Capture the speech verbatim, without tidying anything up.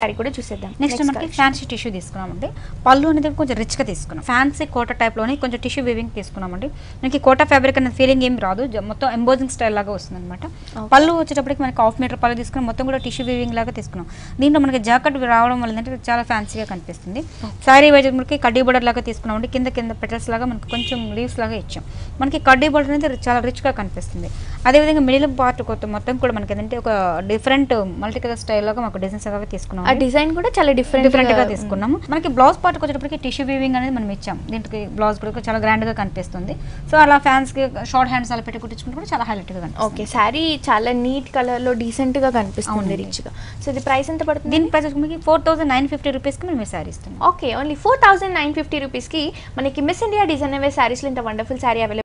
I could choose them. Next, next fancy tissue this command. Pallu and the rich this fancy quarter type lonic on tissue weaving this command. Niki quarter fabric and feeling game rather, Jamoto embossing style lagos and matter. Pallu, Chitabric, my off meter paladis, Motomoto tissue weaving lagathisco. Then a jacket, Varamal, Chala fancy a contestant. Sari Vajamurki, Kadi border lagatis command, Kinda Kin the petals lagam and conchum leaves lagach. Monkey Kadi border and the Chala rich car contestant. Other than a middle part to Kotomatam could man take a different multicolor style lagam designs of this command. Design కూడా చాలా different different గా తీసుకున్నాము మనకి blouse part కొచ్చేటప్పటికి tissue weaving అనేది మనం ఇచ్చాం దీనికి blouse కూడా చాలా grand గా కనిపిస్తుంది సో అలా fans కి short hands అలా పెట్టి కుట్టించుకుంటే కూడా చాలా హైలైట్ గా కనిపిస్తుంది ఓకే సారీ చాలా నీట్ కలర్ లో డీసెంట్ గా కనిపిస్తుంది రిచ్ గా సో ఇది ప్రైస్ ఎంత పడుతుంది దీని ప్రైస్ మనకి four thousand nine hundred fifty రూపాయస్ కి మనం ఈ సారీ ఇస్తున్నాం okay only four thousand nine hundred fifty రూపాయస్ కి మనకి Miss India designer wear saris లో ఇంత వండర్ఫుల్ సారీ